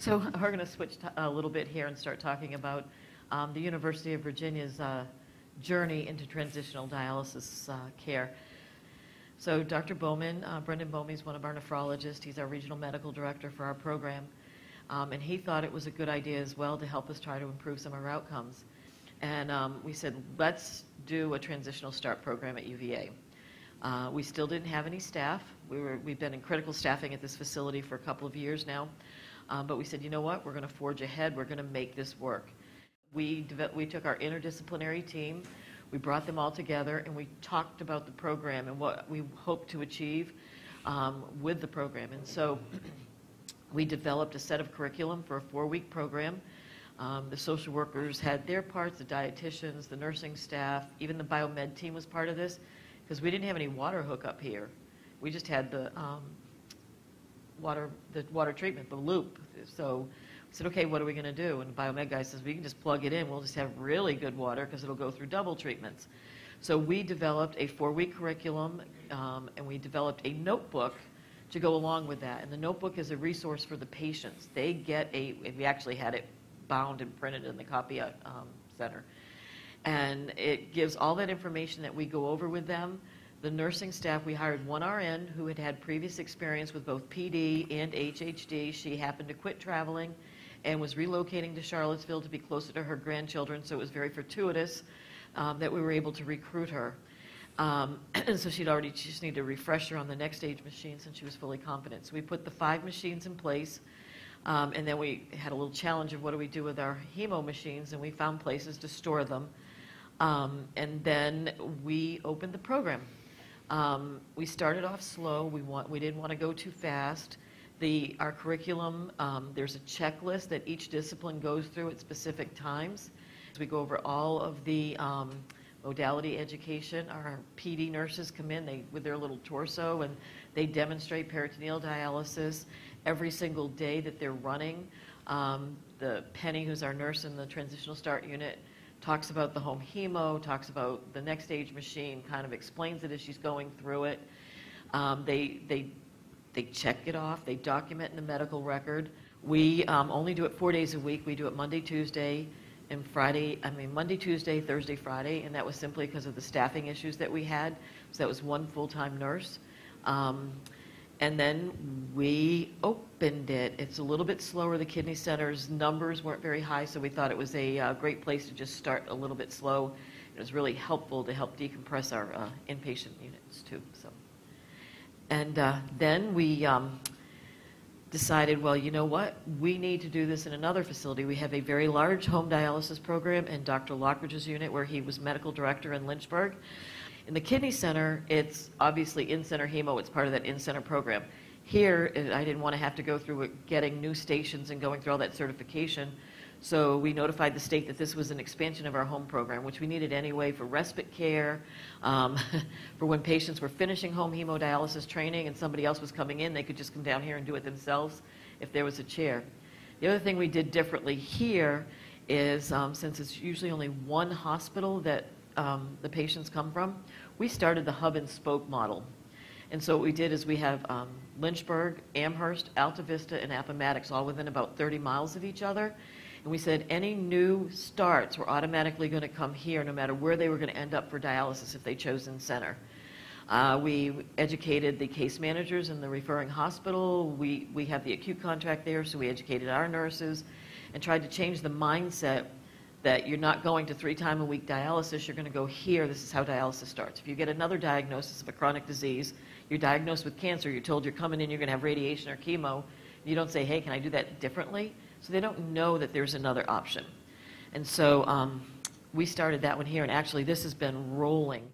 So we're going to switch a little bit here and start talking about the University of Virginia's journey into transitional dialysis care. So Dr. Bowman, Brendan Bowman is one of our nephrologists. He's our regional medical director for our program. And he thought it was a good idea as well to help us try to improve some of our outcomes. And we said, let's do a transitional start program at UVA. We still didn't have any staff. We've been in critical staffing at this facility for a couple of years now. But we said, you know what, we're going to forge ahead. We're going to make this work. We took our interdisciplinary team, we brought them all together, and we talked about the program and what we hope to achieve with the program. And so we developed a set of curriculum for a 4-week program. The social workers had their parts, the dietitians, the nursing staff, even the biomed team was part of this, because we didn't have any water hookup here. We just had the water treatment, the loop. So we said, okay, what are we going to do? And the biomed guy says, we can just plug it in. We'll just have really good water because it'll go through double treatments. So we developed a 4-week curriculum, and we developed a notebook to go along with that. And the notebook is a resource for the patients. They get a, we actually had it bound and printed in the copy center. And it gives all that information that we go over with them. The nursing staff, we hired one RN who had had previous experience with both PD and HHD. She happened to quit traveling and was relocating to Charlottesville to be closer to her grandchildren, so it was very fortuitous that we were able to recruit her. So she just needed a refresher on the NxStage machine since she was fully competent. So we put the 5 machines in place, and then we had a little challenge of what do we do with our hemo machines, and we found places to store them. And then we opened the program. We started off slow. We didn't want to go too fast. Our curriculum, there's a checklist that each discipline goes through at specific times. So we go over all of the modality education. Our PD nurses come in with their little torso, and they demonstrate peritoneal dialysis every single day that they're running. The Penny, who's our nurse in the Transitional Start Unit, talks about the home hemo, talks about the NxStage machine, kind of explains it as she's going through it. They check it off. They document in the medical record. We only do it 4 days a week. We do it Monday, Tuesday, and Friday. I mean, Monday, Tuesday, Thursday, Friday, and that was simply because of the staffing issues that we had. So that was one full-time nurse. And then we opened it. It's a little bit slower. The Kidney Center's numbers weren't very high, so we thought it was a great place to just start a little bit slow. It was really helpful to help decompress our inpatient units, too. So, and then we decided, well, you know what? We need to do this in another facility. We have a very large home dialysis program in Dr. Lockridge's unit, where he was medical director in Lynchburg. In the Kidney Center, it's obviously in-center hemo. It's part of that in-center program. Here, I didn't want to have to go through getting new stations and going through all that certification, so we notified the state that this was an expansion of our home program, which we needed anyway for respite care, for when patients were finishing home hemodialysis training and somebody else was coming in, they could just come down here and do it themselves if there was a chair. The other thing we did differently here is, since it's usually only one hospital that the patients come from, we started the hub and spoke model. And so what we did is we have Lynchburg, Amherst, Alta Vista, and Appomattox all within about 30 miles of each other. And we said any new starts were automatically going to come here no matter where they were going to end up for dialysis if they chose in center. We educated the case managers in the referring hospital. We have the acute contract there, so we educated our nurses and tried to change the mindset that you're not going to 3 times a week dialysis, you're going to go here, this is how dialysis starts. If you get another diagnosis of a chronic disease, you're diagnosed with cancer, you're told you're coming in, you're going to have radiation or chemo, you don't say, hey, can I do that differently? So they don't know that there's another option. And so we started that one here, and actually this has been rolling.